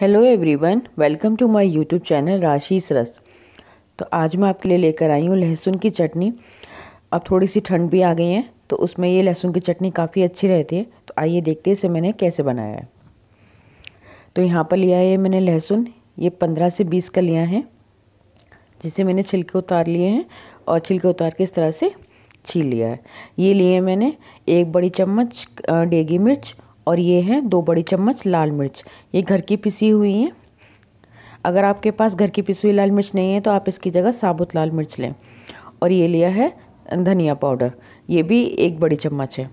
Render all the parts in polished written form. Hello everyone, welcome to my YouTube channel राशीस रस। तो आज मैं आपके लिए लेकर आई हूँ लहसुन की चटनी। अब थोड़ी सी ठंड भी आ गई है तो उसमें ये लहसुन की चटनी काफ़ी अच्छी रहती है। तो आइए देखते हैं इसे मैंने कैसे बनाया है। तो यहाँ पर लिया है मैंने लहसुन, ये 15 से 20 का लिया है, जिसे मैंने छिलके उतार लिए हैं और छिलके उतार के इस तरह से छील लिया है। ये लिए मैंने 1 बड़ी चम्मच देगी मिर्च और ये है 2 बड़ी चम्मच लाल मिर्च। ये घर की पिसी हुई है। अगर आपके पास घर की पिसी हुई लाल मिर्च नहीं है तो आप इसकी जगह साबुत लाल मिर्च लें। और ये लिया है धनिया पाउडर, ये भी 1 बड़ी चम्मच है।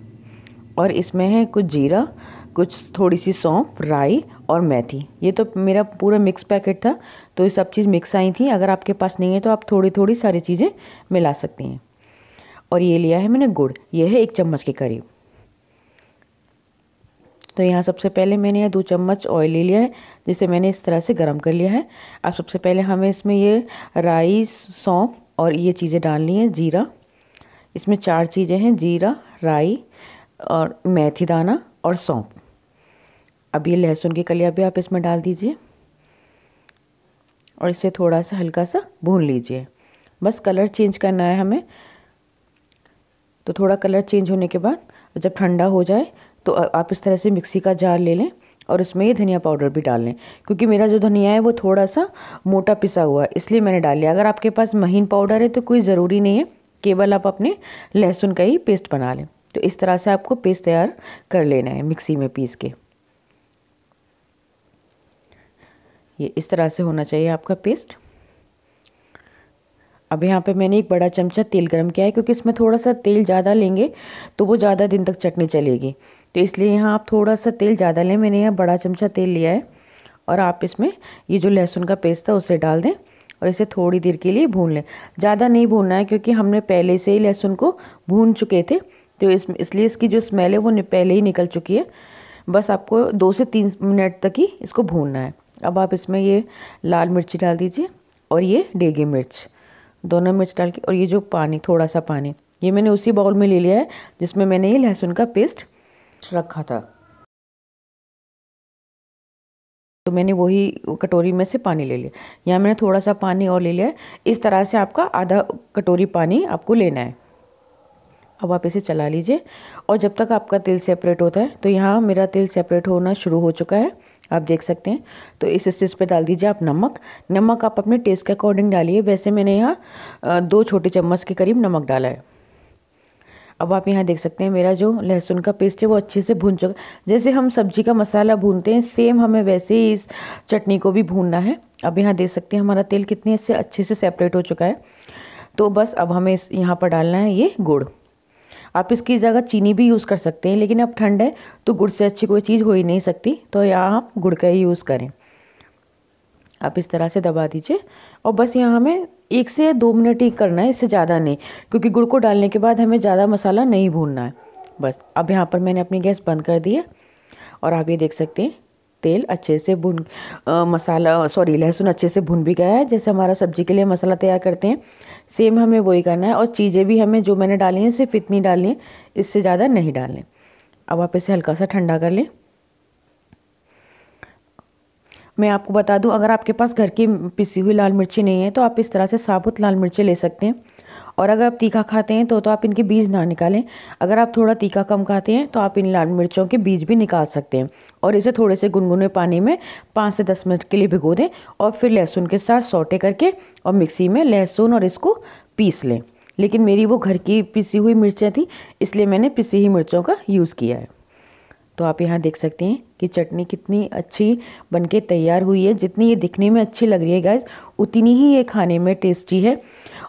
और इसमें है कुछ जीरा, कुछ थोड़ी सी सौंफ, राई और मेथी। ये तो मेरा पूरा मिक्स पैकेट था तो ये सब चीज़ मिक्स आई थी। अगर आपके पास नहीं है तो आप थोड़ी थोड़ी सारी चीज़ें मिला सकती हैं। और ये लिया है मैंने गुड़, ये है 1 चम्मच के करीब। तो यहाँ सबसे पहले मैंने 2 चम्मच ऑयल ले लिया है, जिसे मैंने इस तरह से गरम कर लिया है। अब सबसे पहले हमें इसमें ये राई, सौंफ और ये चीज़ें डालनी है। जीरा, इसमें 4 चीज़ें हैं, जीरा, राई और मेथी दाना और सौंफ। अब ये लहसुन की कलियाँ भी आप इसमें डाल दीजिए और इसे थोड़ा सा हल्का सा भून लीजिए। बस कलर चेंज करना है हमें। तो थोड़ा कलर चेंज होने के बाद जब ठंडा हो जाए तो आप इस तरह से मिक्सी का जार ले लें और इसमें ये धनिया पाउडर भी डाल लें, क्योंकि मेरा जो धनिया है वो थोड़ा सा मोटा पिसा हुआ है इसलिए मैंने डाल लिया। अगर आपके पास महीन पाउडर है तो कोई ज़रूरी नहीं है, केवल आप अपने लहसुन का ही पेस्ट बना लें। तो इस तरह से आपको पेस्ट तैयार कर लेना है मिक्सी में पीस के। ये इस तरह से होना चाहिए आपका पेस्ट। अब यहाँ पे मैंने 1 बड़ा चमचा तेल गरम किया है, क्योंकि इसमें थोड़ा सा तेल ज़्यादा लेंगे तो वो ज़्यादा दिन तक चटनी चलेगी, तो इसलिए यहाँ आप थोड़ा सा तेल ज़्यादा लें। मैंने यहाँ 1 बड़ा चमचा तेल लिया है। और आप इसमें ये जो लहसुन का पेस्ट था उसे डाल दें और इसे थोड़ी देर के लिए भून लें। ज़्यादा नहीं भूनना है, क्योंकि हमने पहले से ही लहसुन को भून चुके थे तो इसलिए इसकी जो स्मेल है वो पहले ही निकल चुकी है। बस आपको 2 से 3 मिनट तक ही इसको भूनना है। अब आप इसमें ये लाल मिर्ची डाल दीजिए और ये देगी मिर्च, दोनों मिर्च डाल के। और ये जो पानी, थोड़ा सा पानी, ये मैंने उसी बाउल में ले लिया है जिसमें मैंने ये लहसुन का पेस्ट रखा था। तो मैंने वही कटोरी में से पानी ले लिया। यहाँ मैंने थोड़ा सा पानी और ले लिया है। इस तरह से आपका आधा कटोरी पानी आपको लेना है। अब आप इसे चला लीजिए और जब तक आपका तेल सेपरेट होता है। तो यहाँ मेरा तेल सेपरेट होना शुरू हो चुका है, आप देख सकते हैं। तो इस स्टेज पे डाल दीजिए आप नमक। नमक आप अपने टेस्ट के अकॉर्डिंग डालिए। वैसे मैंने यहाँ 2 छोटी चम्मच के करीब नमक डाला है। अब आप यहाँ देख सकते हैं मेरा जो लहसुन का पेस्ट है वो अच्छे से भून चुका। जैसे हम सब्जी का मसाला भूनते हैं सेम हमें वैसे ही इस चटनी को भी भूनना है। अब यहाँ देख सकते हैं हमारा तेल कितने से अच्छे से सेपरेट हो चुका है। तो बस अब हमें यहाँ पर डालना है ये गुड़। आप इसकी जगह चीनी भी यूज़ कर सकते हैं, लेकिन अब ठंड है तो गुड़ से अच्छी कोई चीज़ हो ही नहीं सकती, तो यहाँ आप गुड़ का ही यूज़ करें। आप इस तरह से दबा दीजिए और बस यहाँ हमें 1 से 2 मिनट ही करना है, इससे ज़्यादा नहीं, क्योंकि गुड़ को डालने के बाद हमें ज़्यादा मसाला नहीं भूनना है। बस अब यहाँ पर मैंने अपनी गैस बंद कर दी है। और आप ये देख सकते हैं तेल अच्छे से लहसुन अच्छे से भुन भी गया है। जैसे हमारा सब्जी के लिए मसाला तैयार करते हैं सेम हमें वही करना है। और चीज़ें भी हमें जो मैंने डाली हैं सिर्फ इतनी डालनी है, इससे ज़्यादा नहीं डालें। अब आप इसे हल्का सा ठंडा कर लें। मैं आपको बता दूं, अगर आपके पास घर की पिसी हुई लाल मिर्ची नहीं है तो आप इस तरह से साबुत लाल मिर्ची ले सकते हैं। और अगर आप तीखा खाते हैं तो आप इनके बीज ना निकालें। अगर आप थोड़ा तीखा कम खाते हैं तो आप इन लाल मिर्चों के बीज भी निकाल सकते हैं। और इसे थोड़े से गुनगुने पानी में 5 से 10 मिनट के लिए भिगो दें और फिर लहसुन के साथ सौटे करके और मिक्सी में लहसुन और इसको पीस लें। लेकिन मेरी वो घर की पिसी हुई मिर्चें थी इसलिए मैंने पिसी हुई मिर्चों का यूज़ किया है। तो आप यहाँ देख सकते हैं कि चटनी कितनी अच्छी बनके तैयार हुई है। जितनी ये दिखने में अच्छी लग रही है गाइस, उतनी ही ये खाने में टेस्टी है।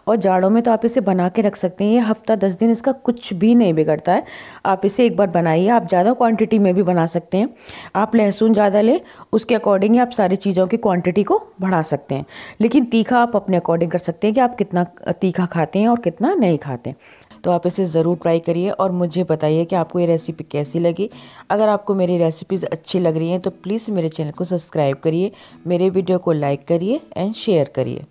और जाड़ों में तो आप इसे बना के रख सकते हैं। ये हफ्ता 10 दिन इसका कुछ भी नहीं बिगड़ता है। आप इसे एक बार बनाइए। आप ज़्यादा क्वांटिटी में भी बना सकते हैं। आप लहसुन ज़्यादा लें, उसके अकॉर्डिंग आप सारी चीज़ों की क्वांटिटी को बढ़ा सकते हैं। लेकिन तीखा आप अपने अकॉर्डिंग कर सकते हैं कि आप कितना तीखा खाते हैं और कितना नहीं खाते हैं। तो आप इसे ज़रूर ट्राई करिए और मुझे बताइए कि आपको ये रेसिपी कैसी लगी। अगर आपको मेरी रेसिपीज़ अच्छी लग रही हैं तो प्लीज़ मेरे चैनल को सब्सक्राइब करिए, मेरे वीडियो को लाइक करिए एंड शेयर करिए।